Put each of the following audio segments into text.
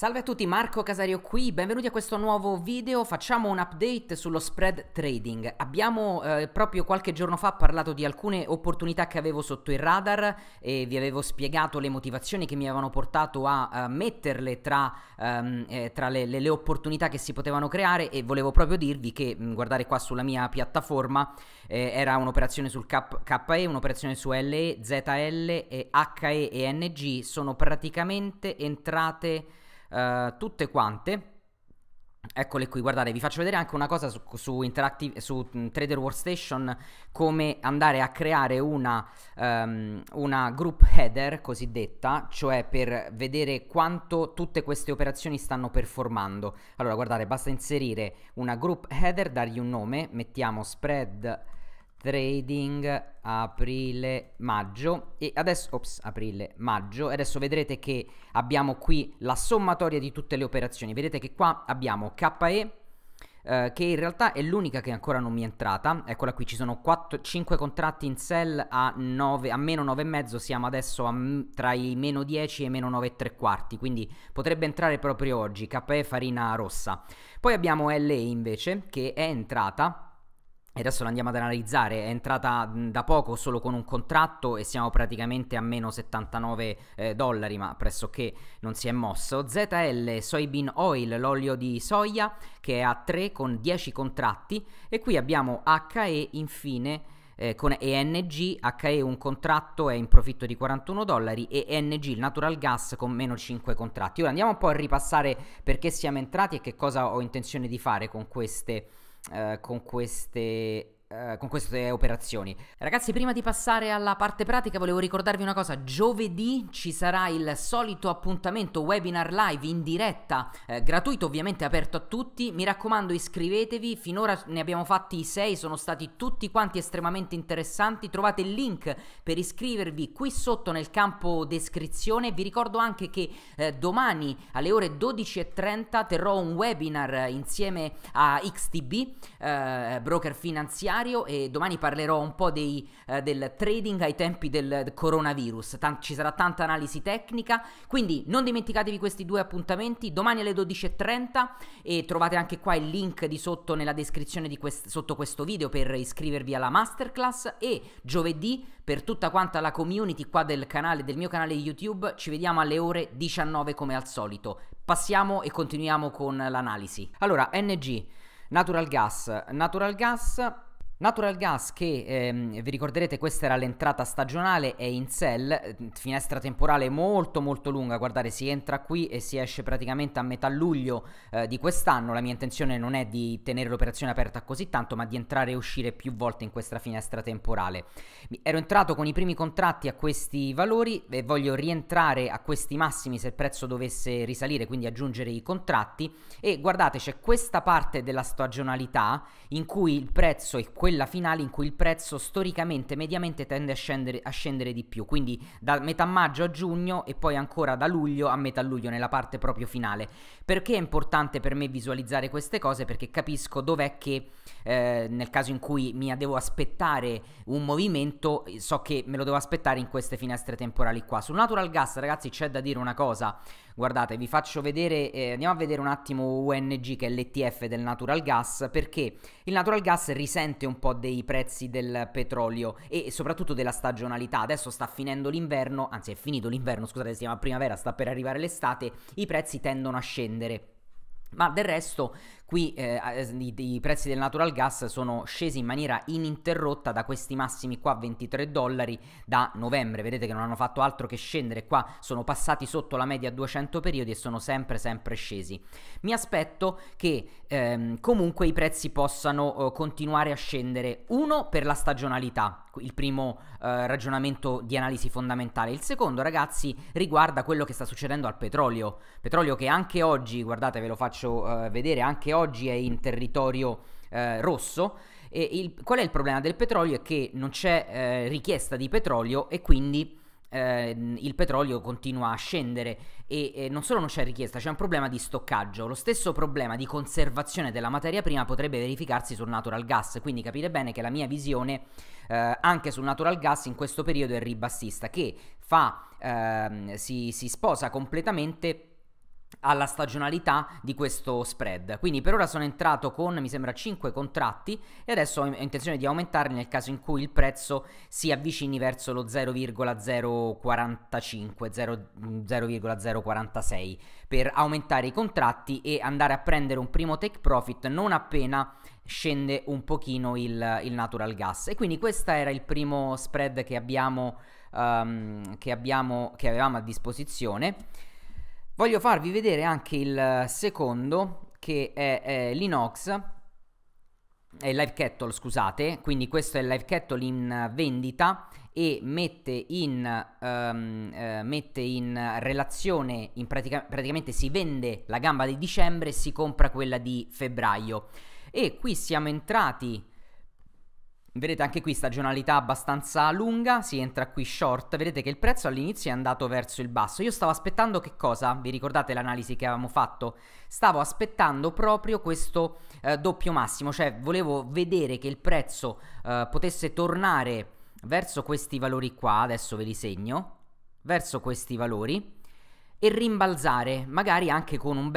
Salve a tutti, Marco Casario qui, benvenuti a questo nuovo video. Facciamo un update sullo spread trading. Abbiamo proprio qualche giorno fa parlato di alcune opportunità che avevo sotto il radar e vi avevo spiegato le motivazioni che mi avevano portato a metterle tra le opportunità che si potevano creare, e volevo proprio dirvi che guardare qua sulla mia piattaforma era un'operazione sul KE, un'operazione su LE, ZL e HE e NG, sono praticamente entrate tutte quante. Eccole qui, guardate, vi faccio vedere anche una cosa su Interactive, su Trader Workstation, come andare a creare una group header cosiddetta, cioè per vedere quanto tutte queste operazioni stanno performando. Allora guardate, basta inserire una group header, dargli un nome, mettiamo spread trading aprile-maggio, e adesso aprile-maggio, e adesso vedrete che abbiamo qui la sommatoria di tutte le operazioni. Vedete che qua abbiamo KE, che in realtà è l'unica che ancora non mi è entrata. Eccola qui, ci sono 5 contratti in sell a meno 9,5, siamo adesso tra i meno 10 e meno 9,75, quindi potrebbe entrare proprio oggi, KE farina rossa. Poi abbiamo LE invece, che è entrata, e adesso la andiamo ad analizzare. È entrata da poco, solo con un contratto, e siamo praticamente a meno 79 dollari, ma pressoché non si è mosso. ZL, soybean oil, l'olio di soia, che è a 3 con 10 contratti, e qui abbiamo HE infine con ENG. HE un contratto, è in profitto di 41 dollari, e NG il natural gas con meno 5 contratti. Ora andiamo un po' a ripassare perché siamo entrati e che cosa ho intenzione di fare con queste operazioni. Ragazzi, prima di passare alla parte pratica volevo ricordarvi una cosa: giovedì ci sarà il solito appuntamento webinar live in diretta, gratuito, ovviamente aperto a tutti. Mi raccomando, iscrivetevi, finora ne abbiamo fatti 6, sono stati tutti quanti estremamente interessanti. Trovate il link per iscrivervi qui sotto nel campo descrizione. Vi ricordo anche che domani alle ore 12:30 terrò un webinar insieme a XTB, broker finanziario, e domani parlerò un po' del trading ai tempi del coronavirus. Ci sarà tanta analisi tecnica, quindi non dimenticatevi questi due appuntamenti, domani alle 12:30, e trovate anche qua il link di sotto nella descrizione di sotto questo video per iscrivervi alla masterclass. E giovedì, per tutta quanta la community qua del canale, del mio canale YouTube, ci vediamo alle ore 19 come al solito. Passiamo e continuiamo con l'analisi. Allora, NG, Natural Gas, che vi ricorderete questa era l'entrata stagionale, è in sell, finestra temporale molto molto lunga. Guardate, si entra qui e si esce praticamente a metà luglio di quest'anno. La mia intenzione non è di tenere l'operazione aperta così tanto, ma di entrare e uscire più volte in questa finestra temporale. Ero entrato con i primi contratti a questi valori e voglio rientrare a questi massimi se il prezzo dovesse risalire, quindi aggiungere i contratti. E guardate, c'è questa parte della stagionalità in cui il prezzo è quella finale, in cui il prezzo storicamente mediamente tende a scendere di più, quindi da metà maggio a giugno e poi ancora da luglio a metà luglio nella parte proprio finale. Perché è importante per me visualizzare queste cose? Perché capisco dov'è che nel caso in cui mi devo aspettare un movimento, so che me lo devo aspettare in queste finestre temporali qua. Sul natural gas, ragazzi, c'è da dire una cosa. Guardate, vi faccio vedere, andiamo a vedere un attimo UNG, che è l'ETF del natural gas, perché il natural gas risente un po' dei prezzi del petrolio e soprattutto della stagionalità. Adesso sta finendo l'inverno, anzi è finito l'inverno, scusate, si chiama primavera, sta per arrivare l'estate, i prezzi tendono a scendere. Ma del resto qui i prezzi del natural gas sono scesi in maniera ininterrotta da questi massimi qua, 23 dollari da novembre. Vedete che non hanno fatto altro che scendere, qua sono passati sotto la media 200 periodi e sono sempre scesi. Mi aspetto che comunque i prezzi possano continuare a scendere, uno per la stagionalità, il primo ragionamento di analisi fondamentale. Il secondo, ragazzi, riguarda quello che sta succedendo al petrolio, che anche oggi, guardate, ve lo faccio vedere, anche oggi è in territorio rosso. E qual è il problema del petrolio? È che non c'è richiesta di petrolio, e quindi il petrolio continua a scendere, e non solo non c'è richiesta, c'è un problema di stoccaggio. Lo stesso problema di conservazione della materia prima potrebbe verificarsi sul natural gas, quindi capite bene che la mia visione anche sul natural gas in questo periodo è ribassista, che si sposa completamente alla stagionalità di questo spread. Quindi per ora sono entrato con, mi sembra, 5 contratti e adesso ho intenzione di aumentarli nel caso in cui il prezzo si avvicini verso lo 0,045 0,046, per aumentare i contratti e andare a prendere un primo take profit non appena scende un pochino il natural gas. E quindi questo era il primo spread che avevamo a disposizione. Voglio farvi vedere anche il secondo, che è l'inox, è il live cattle, scusate. Quindi questo è il live cattle in vendita e mette in relazione, praticamente si vende la gamba di dicembre e si compra quella di febbraio. E qui siamo entrati, vedete anche qui stagionalità abbastanza lunga, si entra qui short, vedete che il prezzo all'inizio è andato verso il basso. Io stavo aspettando che cosa? Vi ricordate l'analisi che avevamo fatto? Stavo aspettando proprio questo doppio massimo, cioè volevo vedere che il prezzo potesse tornare verso questi valori qua, adesso ve li segno, verso questi valori, e rimbalzare, magari anche con una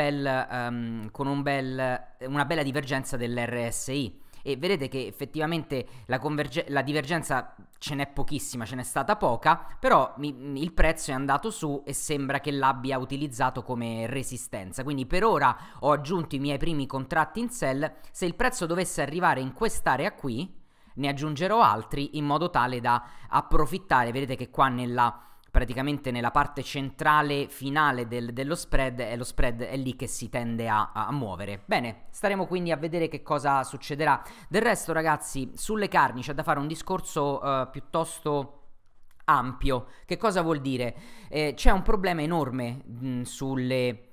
bella divergenza dell'RSI. E vedete che effettivamente la divergenza ce n'è pochissima, ce n'è stata poca, però il prezzo è andato su e sembra che l'abbia utilizzato come resistenza. Quindi per ora ho aggiunto i miei primi contratti in sell. Se il prezzo dovesse arrivare in quest'area qui, ne aggiungerò altri in modo tale da approfittare. Vedete che qua praticamente nella parte centrale finale dello spread, e lo spread è lì che si tende a muovere. Bene, staremo quindi a vedere che cosa succederà. Del resto, ragazzi, sulle carni c'è da fare un discorso piuttosto ampio. Che cosa vuol dire? C'è un problema enorme sulle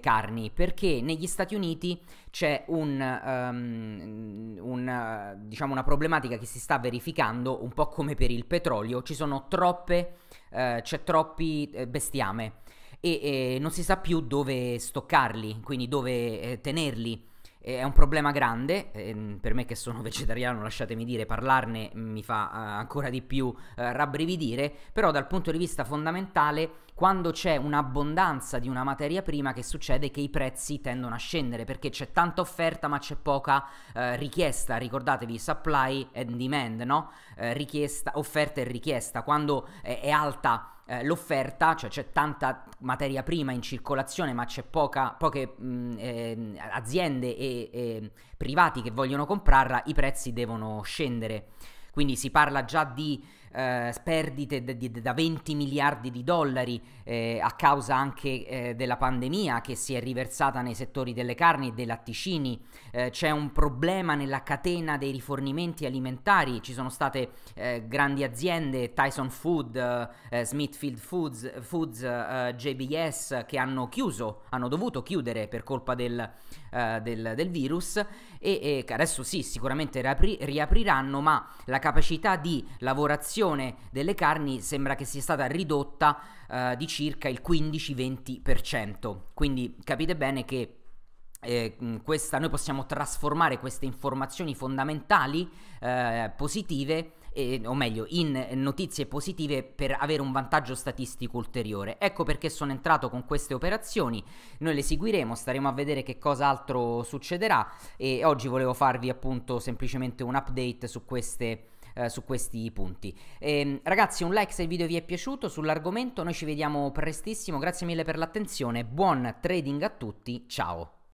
carni, perché negli Stati Uniti c'è diciamo una problematica che si sta verificando un po' come per il petrolio. Ci sono troppi bestiame e non si sa più dove stoccarli, quindi dove tenerli. È un problema grande, per me che sono vegetariano, lasciatemi dire, parlarne mi fa ancora di più rabbrividire, però dal punto di vista fondamentale, quando c'è un'abbondanza di una materia prima, che succede? Che i prezzi tendono a scendere, perché c'è tanta offerta ma c'è poca richiesta. Ricordatevi supply and demand, no? Richiesta, offerta e richiesta. Quando è alta l'offerta, cioè c'è tanta materia prima in circolazione ma c'è poche aziende e privati che vogliono comprarla, i prezzi devono scendere. Quindi si parla già di perdite da 20 miliardi di dollari a causa anche della pandemia che si è riversata nei settori delle carni e dei latticini. C'è un problema nella catena dei rifornimenti alimentari, ci sono state grandi aziende, Tyson Food, Smithfield Foods, JBS, che hanno chiuso, hanno dovuto chiudere per colpa del virus, e adesso sì, sicuramente riapriranno, ma la capacità di lavorazione delle carni sembra che sia stata ridotta di circa il 15-20%. Quindi capite bene che noi possiamo trasformare queste informazioni fondamentali positive, o meglio in notizie positive, per avere un vantaggio statistico ulteriore. Ecco perché sono entrato con queste operazioni. Noi le seguiremo, staremo a vedere che cosa altro succederà, e oggi volevo farvi appunto semplicemente un update su questi punti. Ragazzi, un like se il video vi è piaciuto sull'argomento, noi ci vediamo prestissimo, grazie mille per l'attenzione, buon trading a tutti, ciao!